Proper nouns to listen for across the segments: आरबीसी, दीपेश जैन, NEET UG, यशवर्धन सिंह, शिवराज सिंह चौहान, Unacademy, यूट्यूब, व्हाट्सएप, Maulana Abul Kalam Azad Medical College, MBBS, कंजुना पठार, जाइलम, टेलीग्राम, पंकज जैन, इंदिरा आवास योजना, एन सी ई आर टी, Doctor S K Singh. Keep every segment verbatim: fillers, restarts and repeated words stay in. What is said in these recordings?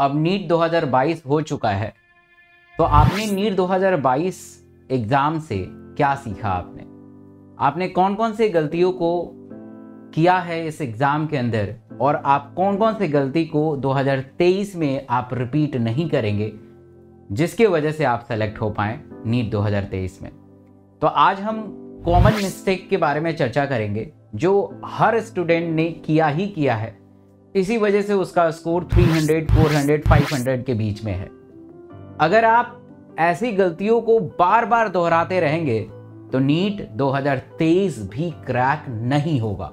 अब नीट दो हज़ार बाईस हो चुका है, तो आपने नीट दो हज़ार बाईस एग्ज़ाम से क्या सीखा, आपने आपने कौन कौन से गलतियों को किया है इस एग्ज़ाम के अंदर, और आप कौन कौन से गलती को दो हज़ार तेईस में आप रिपीट नहीं करेंगे जिसके वजह से आप सेलेक्ट हो पाएँ नीट दो हज़ार तेईस में। तो आज हम कॉमन मिस्टेक के बारे में चर्चा करेंगे जो हर स्टूडेंट ने किया ही किया है, इसी वजह से उसका स्कोर तीन सौ, चार सौ, पाँच सौ के बीच में है। अगर आप ऐसी गलतियों को बार बार दोहराते रहेंगे तो नीट दो हज़ार तेईस भी क्रैक नहीं होगा।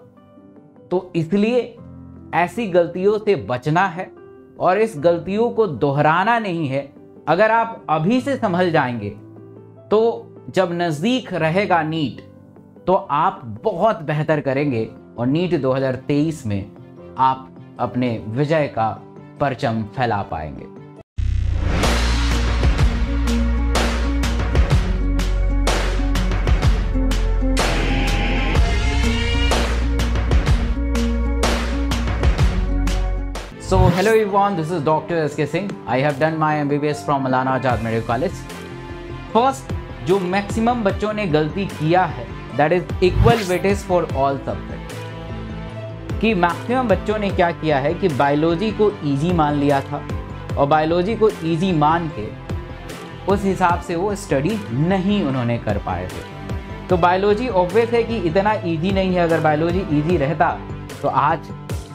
तो इसलिए ऐसी गलतियों से बचना है और इस गलतियों को दोहराना नहीं है। अगर आप अभी से संभल जाएंगे तो जब नज़दीक रहेगा नीट तो आप बहुत बेहतर करेंगे और नीट दो हज़ार तेईस में आप अपने विजय का परचम फैला पाएंगे। So hello everyone, this is Doctor S K Singh. I have done my M B B S from Maulana Abul Kalam Azad Medical College. First, जो मैक्सिमम बच्चों ने गलती किया है, that is equal weightage for all subjects. कि maximum बच्चों ने क्या किया है कि बायोलॉजी को ईजी मान लिया था और बायोलॉजी को ईजी मान के उस हिसाब से वो स्टडी नहीं उन्होंने कर पाए थे। तो बायोलॉजी ऑब्वियस है कि इतना ईजी नहीं है। अगर बायोलॉजी ईजी रहता तो आज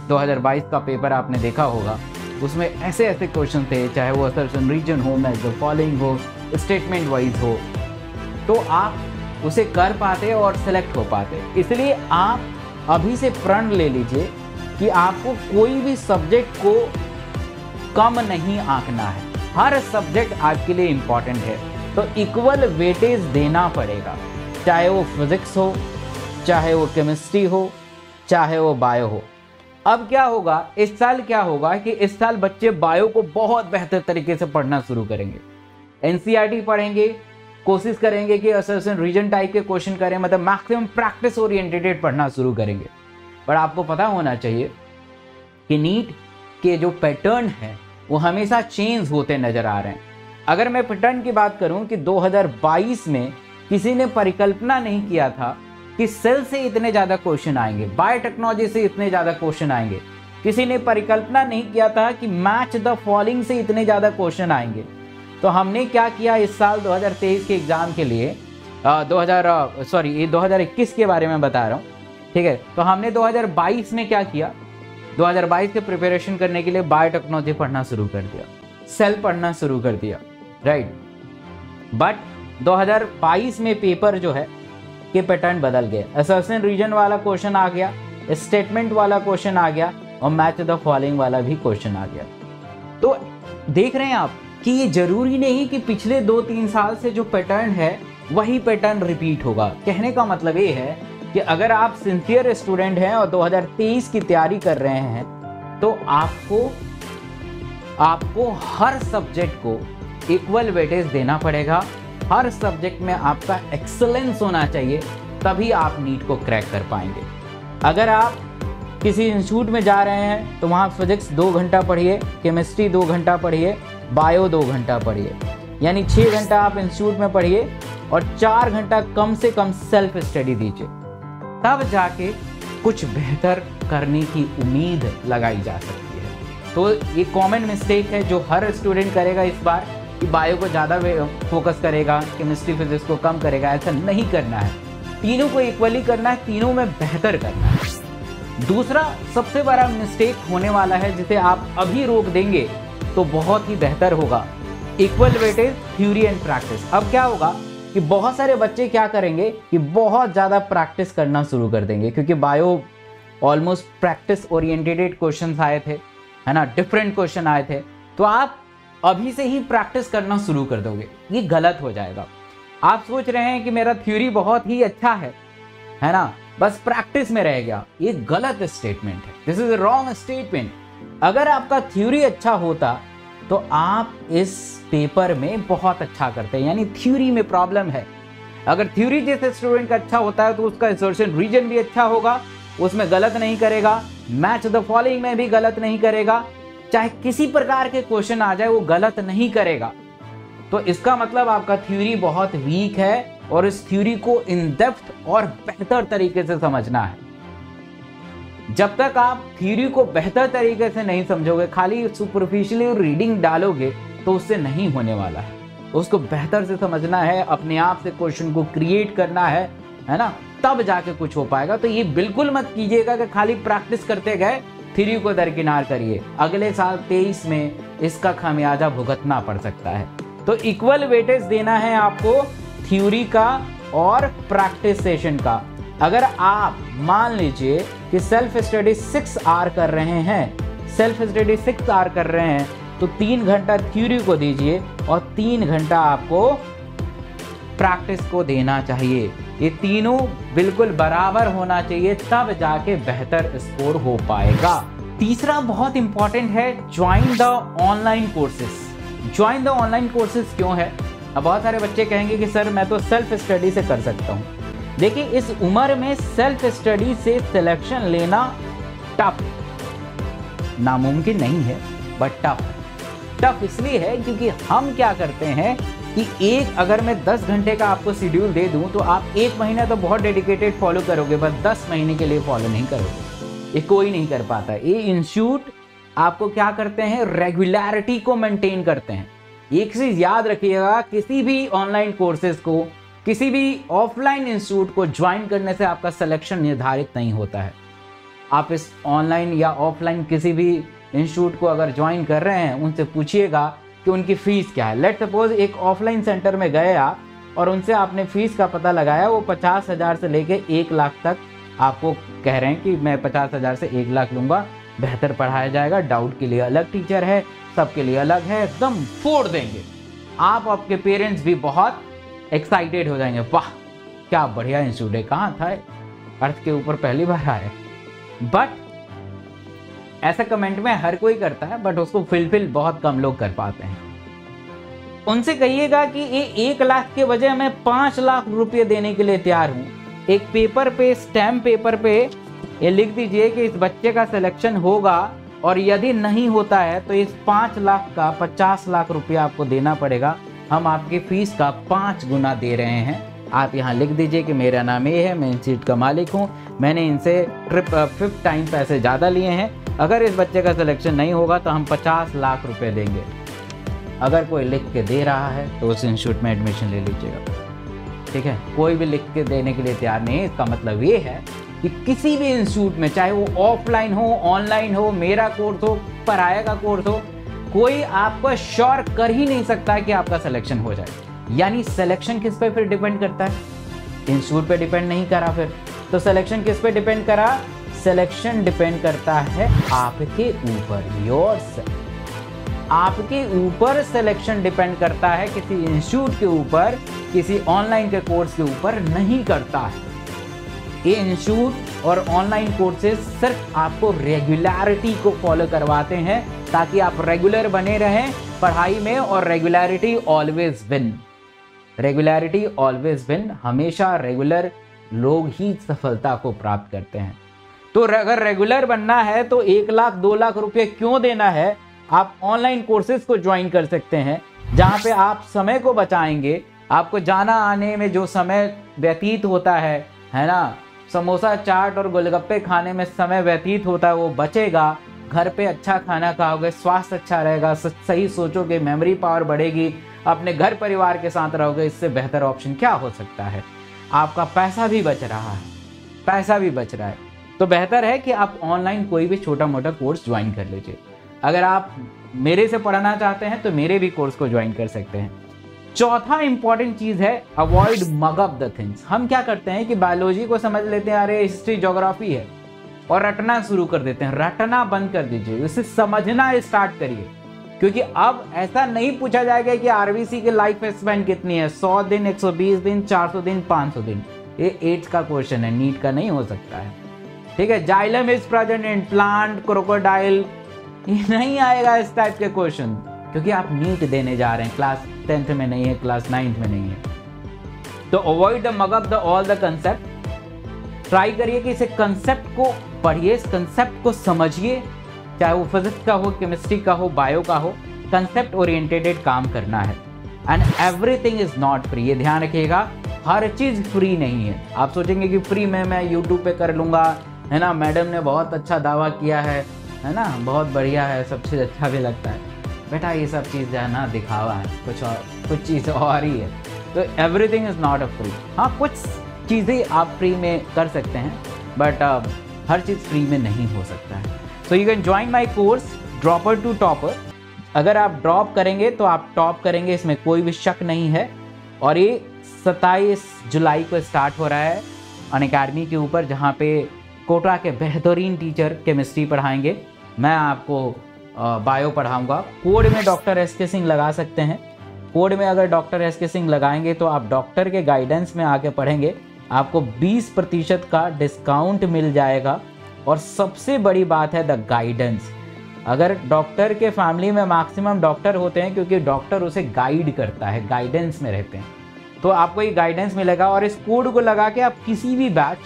दो हज़ार बाईस का पेपर आपने देखा होगा, उसमें ऐसे ऐसे क्वेश्चन थे, चाहे वो असर्शन रीजन हो, मैच द फॉलोइंग हो, स्टेटमेंट वाइज हो, तो आप उसे कर पाते और सेलेक्ट हो पाते। इसलिए आप अभी से प्रण ले लीजिए कि आपको कोई भी सब्जेक्ट को कम नहीं आंकना है, हर सब्जेक्ट आपके लिए इम्पॉर्टेंट है, तो इक्वल वेटेज देना पड़ेगा। चाहे वो फिजिक्स हो, चाहे वो केमिस्ट्री हो, चाहे वो बायो हो। अब क्या होगा इस साल, क्या होगा कि इस साल बच्चे बायो को बहुत बेहतर तरीके से पढ़ना शुरू करेंगे, एन सी ई आर टी पढ़ेंगे, कोशिश करेंगे कि असर्शन रीजन टाइप के क्वेश्चन करें, मतलब मैक्सिमम प्रैक्टिस ओरिएंटेड पढ़ना शुरू करेंगे। पर आपको पता होना चाहिए कि नीट के जो पैटर्न है वो हमेशा चेंज होते नज़र आ रहे हैं। अगर मैं पैटर्न की बात करूं कि दो हज़ार बाईस में किसी ने परिकल्पना नहीं किया था कि सेल से इतने ज़्यादा क्वेश्चन आएंगे, बायोटेक्नोलॉजी से इतने ज़्यादा क्वेश्चन आएंगे। किसी ने परिकल्पना नहीं किया था कि मैच द फॉलोइंग से इतने ज़्यादा क्वेश्चन आएंगे। तो हमने क्या किया इस साल दो हज़ार तेईस के एग्ज़ाम के लिए, दो हज़ार सॉरी दो हज़ार इक्कीस के बारे में बता रहा हूँ, ठीक है। तो हमने दो हज़ार बाईस में क्या किया, दो हज़ार बाईस के प्रिपरेशन करने के लिए बायोटेक्नोलॉजी पढ़ना शुरू कर दिया, सेल पढ़ना शुरू कर दिया, राइट। बट दो हज़ार बाईस में पेपर जो है के पैटर्न बदल गए, असर्शन रीजन वाला क्वेश्चन आ गया, स्टेटमेंट वाला क्वेश्चन आ गया और मैच द फॉलोइंग वाला भी क्वेश्चन आ गया। तो देख रहे हैं आप कि ये जरूरी नहीं कि पिछले दो तीन साल से जो पैटर्न है वही पैटर्न रिपीट होगा। कहने का मतलब ये है कि अगर आप सिंसियर स्टूडेंट हैं और दो हज़ार तेईस की तैयारी कर रहे हैं तो आपको आपको हर सब्जेक्ट को इक्वल वेटेज देना पड़ेगा, हर सब्जेक्ट में आपका एक्सेलेंस होना चाहिए, तभी आप नीट को क्रैक कर पाएंगे। अगर आप किसी इंस्टीट्यूट में जा रहे हैं तो वहाँ फिजिक्स दो घंटा पढ़िए, केमिस्ट्री दो घंटा पढ़िए, बायो दो घंटा पढ़िए, यानी छः घंटा आप इंस्टीट्यूट में पढ़िए और चार घंटा कम से कम सेल्फ स्टडी दीजिए, तब जाके कुछ बेहतर करने की उम्मीद लगाई जा सकती है। तो ये कॉमन मिस्टेक है जो हर स्टूडेंट करेगा इस बार कि बायो को ज़्यादा फोकस करेगा, केमिस्ट्री फिजिक्स को कम करेगा। ऐसा नहीं करना है, तीनों को इक्वली करना है, तीनों में बेहतर करना है। दूसरा सबसे बड़ा मिस्टेक होने वाला है जिसे आप अभी रोक देंगे तो बहुत ही बेहतर होगा, equal weightage theory and practice. अब क्या होगा कि बहुत सारे बच्चे क्या करेंगे कि बहुत ज़्यादा प्रैक्टिस करना शुरू कर देंगे, क्योंकि bio almost practice oriented question आए थे, है ना, डिफरेंट क्वेश्चन आए थे, तो आप अभी से ही प्रैक्टिस करना शुरू कर दोगे, ये गलत हो जाएगा। आप सोच रहे हैं कि मेरा थ्योरी बहुत ही अच्छा है, है ना, बस प्रैक्टिस में रह गया, ये गलत स्टेटमेंट है, this is a wrong statement. अगर आपका थ्योरी अच्छा होता तो आप इस पेपर में बहुत अच्छा करते, यानी थ्योरी में प्रॉब्लम है। अगर थ्योरी जैसे स्टूडेंट का अच्छा होता है तो उसका इंसर्शन रीजन भी अच्छा होगा, उसमें गलत नहीं करेगा, मैच द फॉलोइंग में भी गलत नहीं करेगा, चाहे किसी प्रकार के क्वेश्चन आ जाए वो गलत नहीं करेगा। तो इसका मतलब आपका थ्योरी बहुत वीक है और इस थ्योरी को इन डेप्थ और बेहतर तरीके से समझना है। जब तक आप थ्योरी को बेहतर तरीके से नहीं समझोगे, खाली सुपरफिशियली रीडिंग डालोगे, तो उससे नहीं होने वाला है। उसको बेहतर से समझना है, अपने आप से क्वेश्चन को क्रिएट करना है, है ना, तब जाके कुछ हो पाएगा। तो ये बिल्कुल मत कीजिएगा कि खाली प्रैक्टिस करते गए थ्योरी को दरकिनार करिए। अगले साल तेईस में इसका खामियाजा भुगतना पड़ सकता है। तो इक्वल वेटेज देना है आपको थ्योरी का और प्रैक्टिस सेशन का। अगर आप मान लीजिए कि सेल्फ स्टडी सिक्स आवर कर रहे हैं सेल्फ स्टडी सिक्स आवर कर रहे हैं तो तीन घंटा थ्योरी को दीजिए और तीन घंटा आपको प्रैक्टिस को देना चाहिए। ये तीनों बिल्कुल बराबर होना चाहिए, तब जाके बेहतर स्कोर हो पाएगा। तीसरा बहुत इंपॉर्टेंट है, join the online courses. Join the online courses क्यों है? अब बहुत सारे बच्चे कहेंगे कि सर मैं तो सेल्फ स्टडी से कर सकता हूँ। देखिए, इस उम्र में सेल्फ स्टडी से सिलेक्शन लेना टफ, नामुमकिन नहीं है बट टफ टफ इसलिए है क्योंकि हम क्या करते हैं कि एक अगर मैं दस घंटे का आपको शेड्यूल दे दूं तो आप एक महीना तो बहुत डेडिकेटेड फॉलो करोगे, बस दस महीने के लिए फॉलो नहीं करोगे। ये कोई नहीं कर पाता। ये इंस्टीट्यूट आपको क्या करते हैं, रेगुलरिटी को मेंटेन करते हैं। एक चीज़ याद रखिएगा, किसी भी ऑनलाइन कोर्सेज को, किसी भी ऑफलाइन इंस्टीट्यूट को ज्वाइन करने से आपका सिलेक्शन निर्धारित नहीं होता है। आप इस ऑनलाइन या ऑफलाइन किसी भी इंस्टीट्यूट को अगर ज्वाइन कर रहे हैं, उनसे पूछिएगा कि उनकी फ़ीस क्या है। लेट सपोज एक ऑफलाइन सेंटर में गए आप और उनसे आपने फ़ीस का पता लगाया, वो पचास हज़ार से लेके एक लाख तक आपको कह रहे हैं कि मैं पचास हज़ार से एक लाख लूँगा, बेहतर पढ़ाया जाएगा, डाउट के लिए अलग टीचर है, सबके लिए अलग है, एकदम फोड़ देंगे। आप, आपके पेरेंट्स भी बहुत एक्साइटेड हो जाएंगे, वाह क्या बढ़िया इंस्टीट्यूट है, कहाँ था, अर्थ के ऊपर पहली बार आया। बट ऐसा कमेंट में हर कोई करता है, बट उसको फिलफिल बहुत कम लोग कर पाते हैं। उनसे कहिएगा कि ये एक लाख के बजाय मैं पाँच लाख रुपये देने के लिए तैयार हूँ। एक पेपर पे, स्टैम्प पेपर पे ये लिख दीजिए कि इस बच्चे का सिलेक्शन होगा, और यदि नहीं होता है तो इस पाँच लाख का पचास लाख रुपया आपको देना पड़ेगा। हम आपकी फ़ीस का पाँच गुना दे रहे हैं। आप यहाँ लिख दीजिए कि मेरा नाम ये है, मैं इंस्टीट्यूट का मालिक हूँ, मैंने इनसे ट्रिप फिफ्थ टाइम पैसे ज़्यादा लिए हैं। अगर इस बच्चे का सिलेक्शन नहीं होगा तो हम पचास लाख रुपए देंगे। अगर कोई लिख के दे रहा है तो उस इंस्टीट्यूट में एडमिशन ले लीजिएगा, ठीक है। कोई भी लिख के देने के लिए तैयार नहीं है, इसका मतलब ये है कि किसी भी इंस्टीट्यूट में, चाहे वो ऑफलाइन हो, ऑनलाइन हो, मेरा कोर्स हो, पराया का कोर्स हो, कोई आपको श्योर कर ही नहीं सकता कि आपका सिलेक्शन हो जाए। यानी सिलेक्शन किस पे फिर डिपेंड करता है? इंस्टीट्यूट पर डिपेंड नहीं करा फिर तो। सिलेक्शन किस पे डिपेंड करा? सिलेक्शन डिपेंड करता है आपके ऊपर, योरसेल्फ। आपके ऊपर सिलेक्शन डिपेंड करता है, किसी इंस्टीट्यूट के ऊपर, किसी ऑनलाइन के कोर्स के ऊपर नहीं करता है। ये इंस्टीट्यूट और ऑनलाइन कोर्सेज सिर्फ आपको रेगुलरिटी को फॉलो करवाते हैं ताकि आप रेगुलर बने रहें पढ़ाई में, और regularity always win. Regularity always win, हमेशा रेगुलर लोग ही सफलता को प्राप्त करते हैं। तो अगर रेगुलर बनना है तो एक लाख दो लाख रुपए क्यों देना है, आप ऑनलाइन कोर्सेज को ज्वाइन कर सकते हैं, जहाँ पे आप समय को बचाएंगे। आपको जाना आने में जो समय व्यतीत होता है, है ना, समोसा चाट और गोलगप्पे खाने में समय व्यतीत होता है, वो बचेगा। घर पे अच्छा खाना खाओगे, स्वास्थ्य अच्छा रहेगा, सही सोचोगे, मेमोरी पावर बढ़ेगी, अपने घर परिवार के साथ रहोगे। इससे बेहतर ऑप्शन क्या हो सकता है? आपका पैसा भी बच रहा है, पैसा भी बच रहा है। तो बेहतर है कि आप ऑनलाइन कोई भी छोटा मोटा कोर्स ज्वाइन कर लीजिए। अगर आप मेरे से पढ़ना चाहते हैं तो मेरे भी कोर्स को ज्वाइन कर सकते हैं। चौथा इंपॉर्टेंट चीज़ है, avoid mug up the things. हम क्या करते हैं कि बायोलॉजी को समझ लेते हैं, अरे हिस्ट्री ज्योग्राफी है, और रटना शुरू कर देते हैं। रटना बंद कर दीजिए, उसे समझना स्टार्ट करिए। क्योंकि अब ऐसा नहीं पूछा जाएगा कि आरबीसी की लाइफ स्पैन कितनी है, सौ दिन, एक सौ बीस दिन, चार सौ दिन, पाँच सौ दिन। ये एड्स का क्वेश्चन है, नीट का नहीं हो सकता है, ठीक है। जाइलम is present in plant, crocodile, ये नहीं आएगा इस टाइप के क्वेश्चन, क्योंकि आप नीट देने जा रहे हैं। क्लास टेंथ में नहीं है, क्लास नाइन्थ में नहीं है। तो avoid the mug up the all the concept. Try करिए कि इसे कंसेप्ट को पढ़िए, कंसेप्ट को समझिए, चाहे वो फिजिक्स का हो, केमिस्ट्री का हो, बायो का हो, कंसेप्ट ओरिएंटेड काम करना है। And everything is not free, ये ध्यान रखिएगा, हर चीज़ फ्री नहीं है। आप सोचेंगे कि फ्री में मैं यूट्यूब पे कर लूँगा, है ना, मैडम ने बहुत अच्छा दावा किया है है ना, बहुत बढ़िया है, सब चीज़ अच्छा भी लगता है। बेटा ये सब चीज़ है ना दिखावा है, कुछ और कुछ चीज़ और ही है। तो everything is not a free. हाँ, कुछ चीज़ें आप फ्री में कर सकते हैं, बट uh, हर चीज़ फ्री में नहीं हो सकता है। So you can join my course dropper to topper. अगर आप ड्रॉप करेंगे तो आप टॉप करेंगे, इसमें कोई भी शक नहीं है। और ये सत्ताईस जुलाई को स्टार्ट हो रहा है अनअकैडमी के ऊपर, जहाँ पे कोटा के बेहतरीन टीचर केमिस्ट्री पढ़ाएंगे, मैं आपको बायो पढ़ाऊँगा। कोड में डॉक्टर एस के सिंह लगा सकते हैं, कोड में अगर डॉक्टर एस के सिंह लगाएंगे तो आप डॉक्टर के गाइडेंस में आके पढ़ेंगे, आपको बीस प्रतिशत का डिस्काउंट मिल जाएगा। और सबसे बड़ी बात है द गाइडेंस। अगर डॉक्टर के फैमिली में मैक्सिमम डॉक्टर होते हैं, क्योंकि डॉक्टर उसे गाइड करता है, गाइडेंस में रहते हैं, तो आपको ये गाइडेंस मिलेगा। और इस कोड को लगा के आप किसी भी बैच,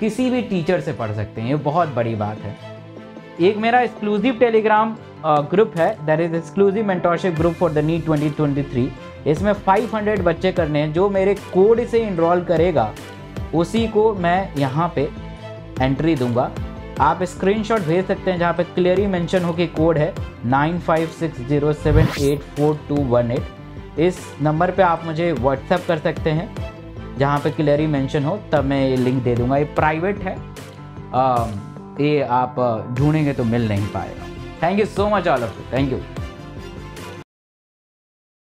किसी भी टीचर से पढ़ सकते हैं, ये बहुत बड़ी बात है। एक मेरा एक्सक्लूसिव टेलीग्राम ग्रुप है, that is exclusive mentorship group for the NEET twenty twenty three. इसमें पाँच सौ बच्चे करने हैं, जो मेरे कोड से इनरोल करेगा उसी को मैं यहाँ पे एंट्री दूंगा। आप स्क्रीनशॉट भेज सकते हैं जहाँ पे क्लियरली मेंशन हो कि कोड है nine five six zero seven eight four two one eight. इस नंबर पे आप मुझे व्हाट्सएप कर सकते हैं, जहाँ पे क्लियरली मेंशन हो, तब मैं ये लिंक दे दूंगा। ये प्राइवेट है, आ, ये आप ढूंढेंगे तो मिल नहीं पाएगा। Thank you so much all of you, thank you.